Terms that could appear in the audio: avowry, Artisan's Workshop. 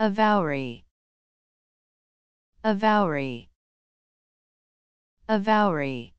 Avowry, avowry, avowry.